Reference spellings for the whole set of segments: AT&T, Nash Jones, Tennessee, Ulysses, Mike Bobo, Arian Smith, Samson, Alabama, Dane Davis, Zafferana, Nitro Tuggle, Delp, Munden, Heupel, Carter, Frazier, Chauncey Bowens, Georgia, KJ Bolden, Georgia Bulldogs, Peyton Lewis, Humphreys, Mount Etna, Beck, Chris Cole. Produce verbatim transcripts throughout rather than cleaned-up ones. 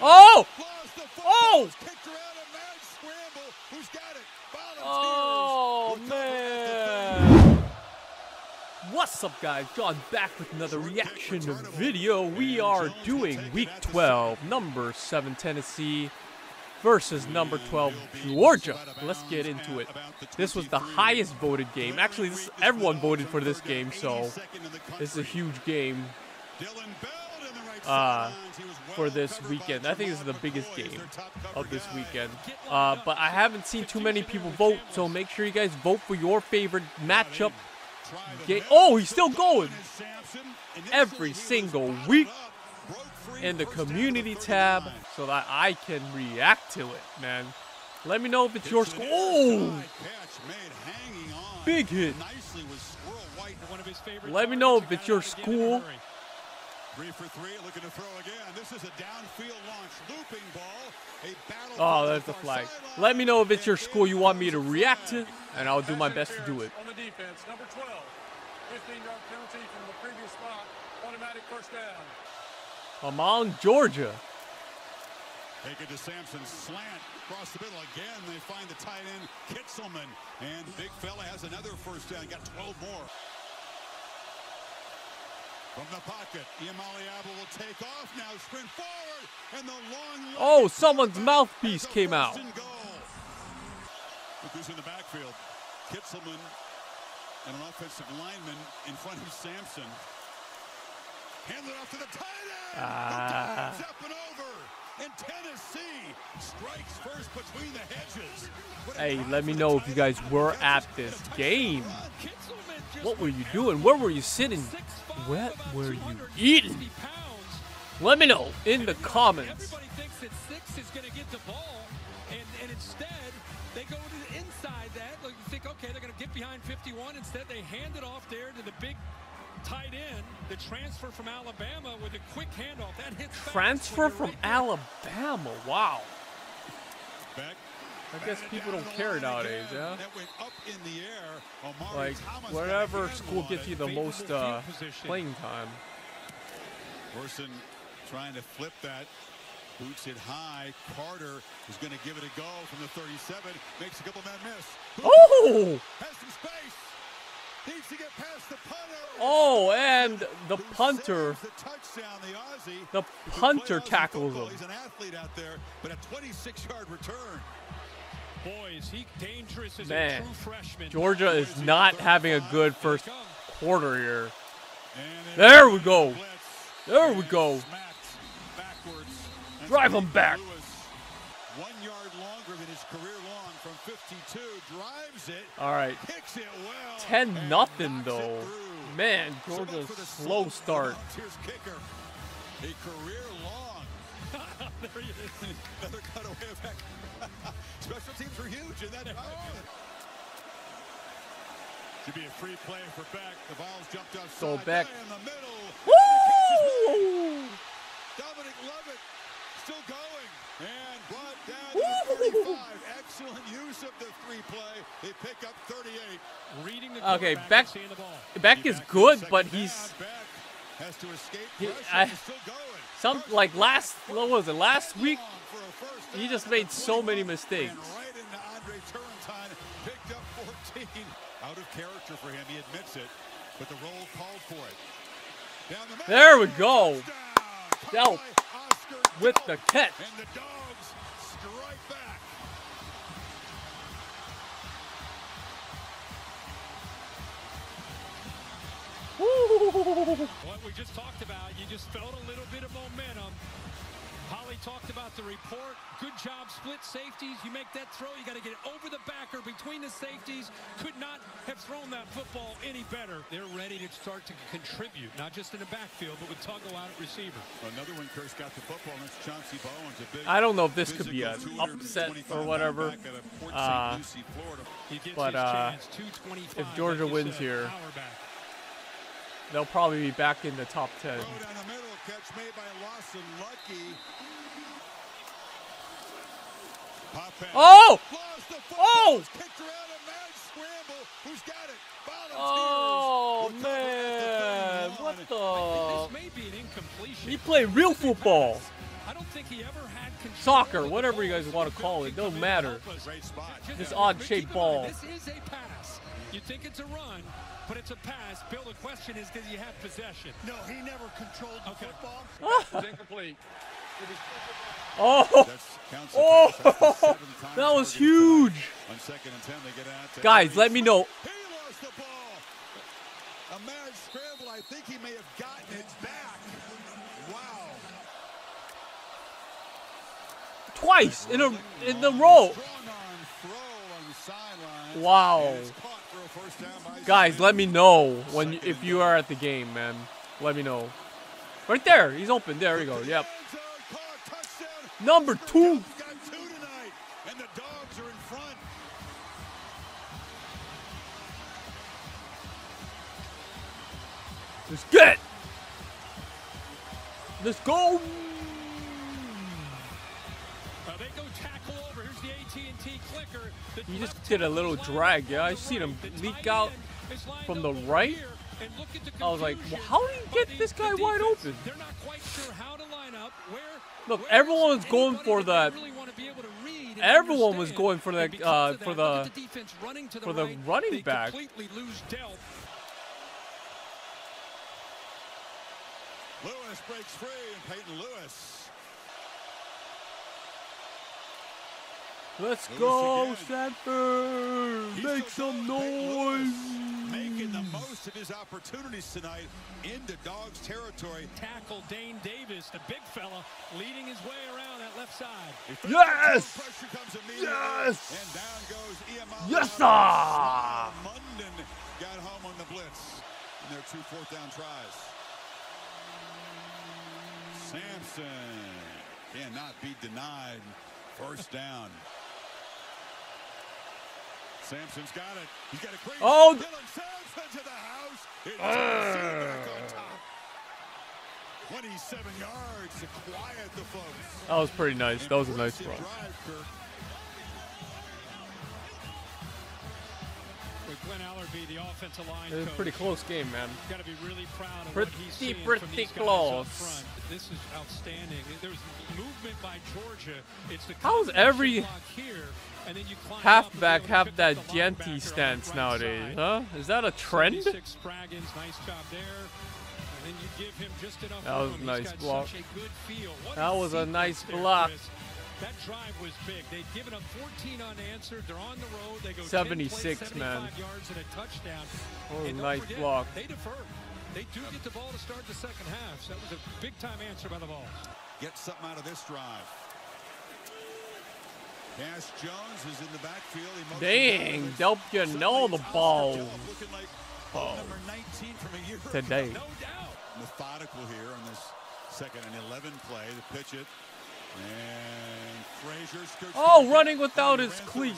Oh! Oh! Oh, man! What's up, guys? John back with another reaction video. We are doing week twelve, number seven Tennessee versus number twelve Georgia. Let's get into it. This was the highest voted game. Actually, this, everyone voted for this game, so this is a huge game. Uh, for this weekend. I think this is the biggest game of this weekend. Uh, but I haven't seen too many people vote, so make sure you guys vote for your favorite matchup. Game. Oh, he's still going! Every single week in the community tab so that I can react to it, man. Let me know if it's your score. Oh! Big hit. Let me know if it's your school. Three for three, looking to throw again. This is a downfield launch, looping ball. A oh, there's the flag. Let me know if it's your school you want me to react to, and I'll do my best to do it. On the defense, number twelve, fifteen yard penalty from the previous spot, automatic first down. I'm on Georgia. Take it to Samson, slant across the middle again. They find the tight end Kitzelman, and big fella has another first down. Got twelve more. From the pocket, Iamaleava will take off now, sprint forward, and the long... Oh, someone's mouthpiece came out. Look who's in the backfield. Kitzelman and an offensive lineman in front of Samson. Hand it off to the tight end. Uh, the tight end's up and over. And Tennessee strikes first between the hedges. Hey, let me know if you guys were at this game. What were you doing? Where were you sitting? What were you eating? Let me know in the comments. Everybody thinks that six is going to get the ball, and, and instead they go to the inside that. Like you think, okay, they're going to get behind fifty-one. Instead, they hand it off there to the big tight end, the transfer from Alabama with a quick handoff. That hits. Transfer from right Alabama. Wow. Back. I guess people don't care nowadays, yeah? Like, whatever school gets you the most uh, playing time. Person trying to flip that. Boots it high. Carter is going to give it a go from the thirty-seven. Makes a couple man miss. Oh! Has some space. Needs to get past the punter. Oh, and the punter. The punter tackles him. He's an athlete out there, but a twenty-six yard return. Boys, he dangerous as Man, a true freshman. Georgia is not having a good first quarter here. There we go. There we go. Drive him back. One yard longer than his career long from fifty-two. Drives it. All right. ten nothing though. Man, Georgia's slow start. Here's kicker. A career long. There he is. Another cutaway back. Special teams are huge in that drive. Should be a free play for Beck. The ball's jumped up. So Beck. In the middle. Woo! Dominic Lovett still going. And brought down to thirty-five. Excellent use of the three play. They pick up thirty-eight. Reading the okay, Beck. Beck is good, but he's... Down, has to escape. He, I, still going. Some like last what was it last week? He just made so many mistakes. And right into Andre Turentine, picked up fourteen. Out of character for him, he admits it, but the roll called for it. Down the there we go. Delp with the catch. And the Dogs strike back. What we just talked about, you just felt a little bit of momentum. Holly talked about the report. Good job, split safeties. You make that throw, you got to get it over the backer between the safeties. Could not have thrown that football any better. They're ready to start to contribute, not just in the backfield, but with Tuggle out at receiver. Another one, Chris got the football, and it's Chauncey Bowens. A big I don't know if this could be an upset or whatever. Uh, but uh, if Georgia wins here, they'll probably be back in the top ten. Catch made by Lawson Lucky. Oh! Oh! Oh, man. What the? He played real football. I don't think he ever had soccer, whatever you guys want to call it, don't matter. This odd-shaped ball. This is a pass. You think it's a run, but it's a pass. Bill, the question is, did he have possession? No, he never controlled the okay. football. It's incomplete. Oh, oh, that was huge. Guys, let me know. A mad scramble. I think he may have gotten it back. Wow. Twice in a in the row. Wow. Guys, let me know when you, if you are at the game, man. Let me know. Right there, he's open. There we go. Yep. Number two. Let's get it. Let's go. Uh, they go tackle over. Here's the A T and T clicker. The he just did a little drag. Yeah, I seen him leak out from the right. And look at the I was like, well, how did he get the, this guy the wide open? They're not quite sure how to line up. Where, look, where everyone's going for that. Really everyone was going for that uh, for that, the, the running to the for the right, running back. Lewis breaks free, and Peyton Lewis. Let's Lewis go, Sanford! Make some noise! Making the most of his opportunities tonight into Dogs territory. Tackle Dane Davis, the big fella, leading his way around that left side. Yes! Pressure comes immediately. Yes! And down goes Iamaleava. Yes, sir! Munden got home on the blitz in their two fourth down tries. Samson cannot be denied. First down. Samson's got it. He's got a great. Oh! Dylan Samson to the house. It's uh. back on top. twenty-seven yards to quiet the folks. That was pretty nice. And that was a nice run. Allerby, the offensive line coach. It's a pretty close game, man. Got to be really proud of pretty, what he's seeing pretty from these close. Guys up front. This is outstanding. There's movement by Georgia. It's the how's every here, and then you halfback have that Gianti stance right nowadays? Huh? Is that a trend? Nice job there. And then you give him just enough that was a nice block. A that was a nice block. There, that drive was big. They've given up fourteen unanswered. They're on the road. They go seventy-six, plays, man. yards and a touchdown. Oh, and nice forget, block. They defer. They do get the ball to start the second half. So that was a big-time answer by the ball. Get something out of this drive. Nash Jones is in the backfield. Dang, don't you know the ball. Like oh. Number nineteen from a year today. Ago. No doubt. Methodical here on this second and eleven play to pitch it. And oh, running without his cleat.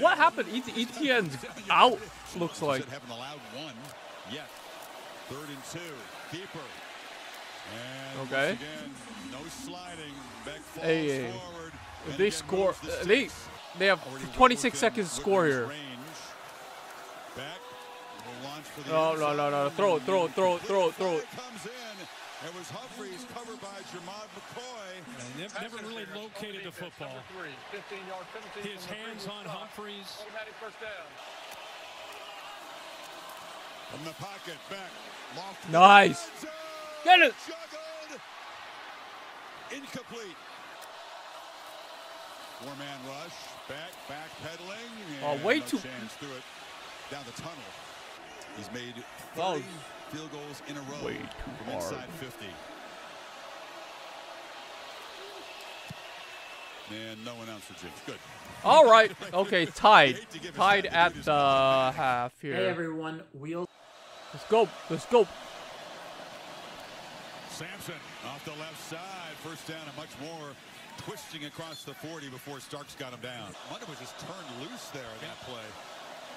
What happened? E T N's out, looks like. Haven't allowed one yet. Third and two. Keeper. And okay. Again, no sliding. Beck falls hey, forward. If they score. The they they have twenty-six seconds to score here. Back. We'll launch for the no, no, no, no. Throw it, throw it, throw it, throw it, throw it. It was Humphreys covered by Jermaine McCoy. And they've never really located the football. His hands on Humphreys. From the pocket, back. Nice. Get it. Incomplete. Four-man rush. Back, back pedaling. Oh, way too. Down the tunnel. He's made thirty field goals in a row way too from inside fifty. And no one else for James. Good. All right. Okay, tied. Tied at the uh, half here. Hey, everyone. We'll... Let's go. Let's go. Samson off the left side. First down and much more. Twisting across the forty before Starks got him down. Munden was just turned loose there in that play.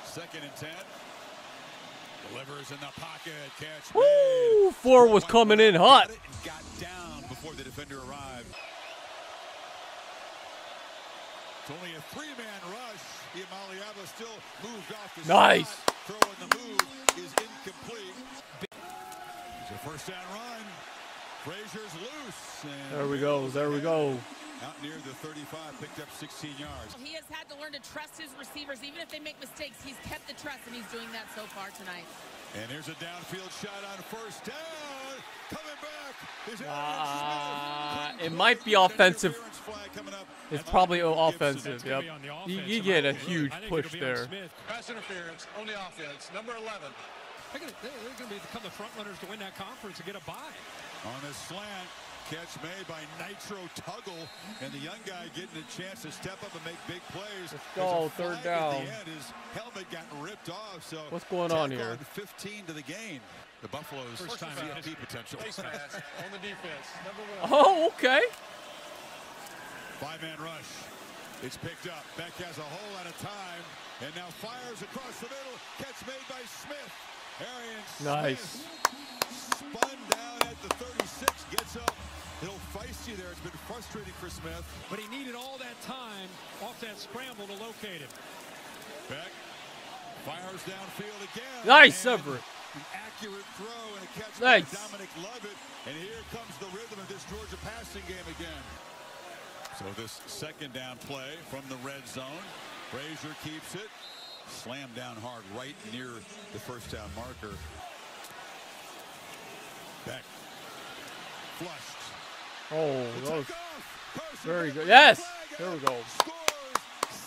Second and ten. Livers in the pocket, catch. Woo! Four was coming in hot. Got down before the defender arrived. It's only a three-man rush. Iamaleava still moved off the nice. Spot. Throwing the move is incomplete. It's a first down run. Frazier's loose. And there we go. There we go. Out near the thirty-five, picked up sixteen yards. He has had to learn to trust his receivers. Even if they make mistakes, he's kept the trust, and he's doing that so far tonight. And here's a downfield shot on first down. Coming back is Arian Smith. It might be offensive. It's probably offensive. Yep. You, you get a huge push there. Pass interference on the offense. Number eleven. They're going to become the front runners to win that conference and get a bye. On the slant, catch made by Nitro Tuggle, and the young guy getting a chance to step up and make big plays. Let's go, third down. His helmet got ripped off. So what's going on here? fifteen to the gain. The Buffalo's first time C F P potential. On the defense, number one. Oh, okay. Five-man rush. It's picked up. Beck has a hole at a time, and now fires across the middle. Catch made by Smith. Arian Smith. Nice. Spun down at the thirty-six, gets up. He'll feist you there. It's been frustrating for Smith, but he needed all that time off that scramble to locate him. Beck fires downfield again. Nice effort. An accurate throw and a catch nice. by Dominic Lovett. And here comes the rhythm of this Georgia passing game again. So this second down play from the red zone. Frazier keeps it. Slammed down hard right near the first down marker. Beck flushed. Oh, those very good. Yes, there we go. Scores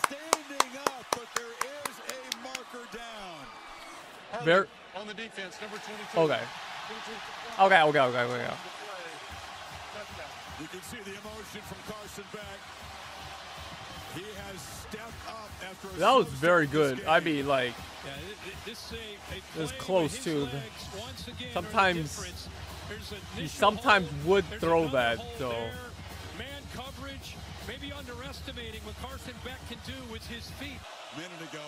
standing up, but there is a marker down. Very on the defense, number twenty-two. Okay. Okay, okay, okay, okay. You can see the emotion from Carson Beck. He has stepped up after a that was very good. I mean, like, yeah, this, a, a it was close too. Sometimes he sometimes would throw that, so. Man coverage, maybe underestimating what Carson Beck can do with his feet. Minute ago.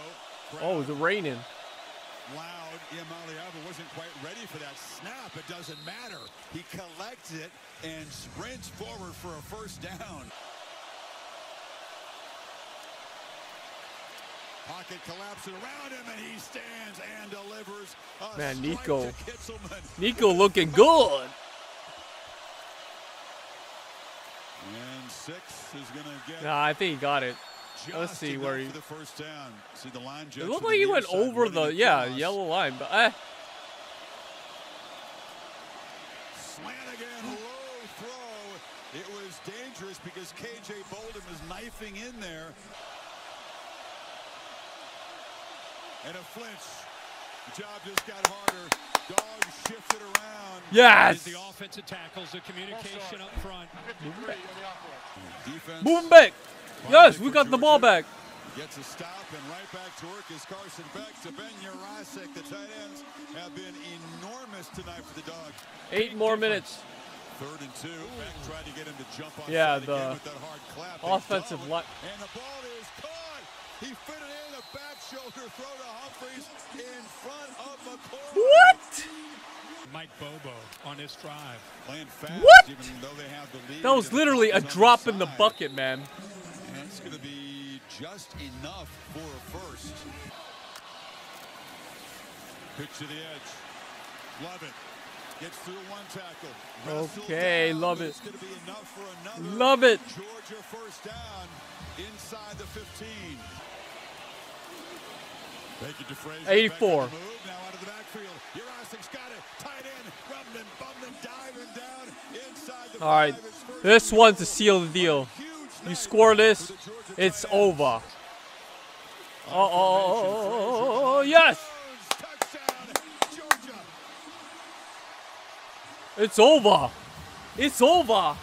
Oh, the raining. Loud. Iamaleava wasn't quite ready for that snap. It doesn't matter. He collects it and sprints forward for a first down. Pocket collapses around him, and he stands and delivers. A Man, Nico. Nico looking good. And six is gonna get. Nah, I think he got it. Just Let's see where he. The first down. See the line it looked like he went over the yeah across. yellow line, but I. Slant again, low throw. It was dangerous because K J Bolden was knifing in there. And a flinch. The job just got harder. Dog shifted around. Yes. The offensive tackles, the communication up front. Moving back. Yes, we got the ball back. Gets a stop and right back to work is Carson Beck. Saban Urasik. The tight ends have been enormous tonight for the Dogs. Eight more minutes. Third and two. Beck tried to get him to jump on yeah, the again with that hard clap. Offensive line. And the ball is caught. He fit it in the back shoulder throw to Humphreys in front of McCoy. What? Mike Bobo on his drive. Playing fast, what? Even though they have the lead. That was literally a drop in the bucket, man. And it's going to be just enough for a first. Pitch to the edge. Lovett gets through one tackle. Okay, Lovett. It's going to be enough for another. Lovett. Georgia first down inside the fifteen. eighty-four. All right, this one's to seal the deal. You score this, it's over. Oh, oh, oh, oh, oh yes! It's over. It's over.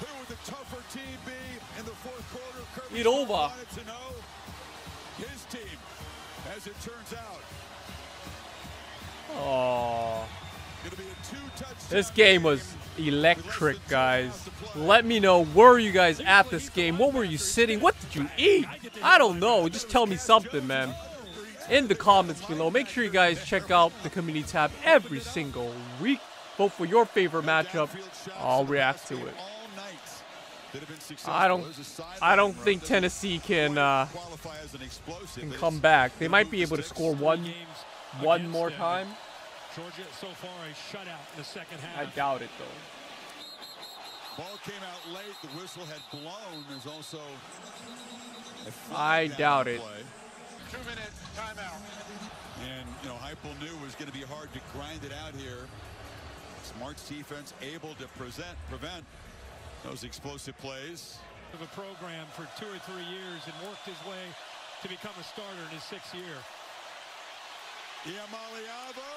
It's over. As it turns out. Oh. This game was electric, guys. Let me know, where were you guys at this game? What were you sitting? What did you eat? I don't know. Just tell me something, man. In the comments below. Make sure you guys check out the community tab every single week. Vote for your favorite matchup. I'll react to it. I don't, I don't think Tennessee can uh, can come back. They might be able to score one, one more time. Georgia so far a shutout in the second half. I doubt it though. Ball came out late. The whistle had blown. There's also a I doubt it. Play. Two minute timeout. And you know, Heupel knew it was going to be hard to grind it out here. Smart's defense able to present, prevent those explosive plays. Of a program for two or three years and worked his way to become a starter in his sixth year. Iamaleava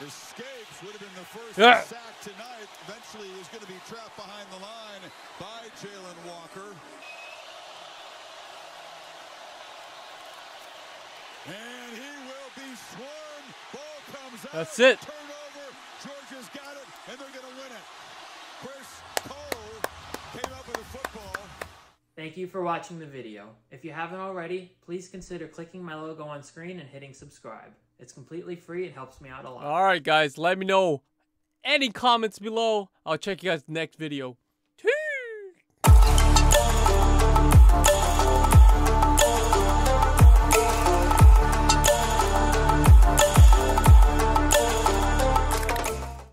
escapes, would have been the first yeah. sack tonight. Eventually, he was going to be trapped behind the line by Jalen Walker. And he will be sworn. Ball comes out. That's it. Turnover. Georgia's got it, and they're going to win it. Chris Cole came up with a football. Thank you for watching the video. If you haven't already, please consider clicking my logo on screen and hitting subscribe. It's completely free and helps me out a lot. All right, guys. Let me know any comments below. I'll check you guys in the next video.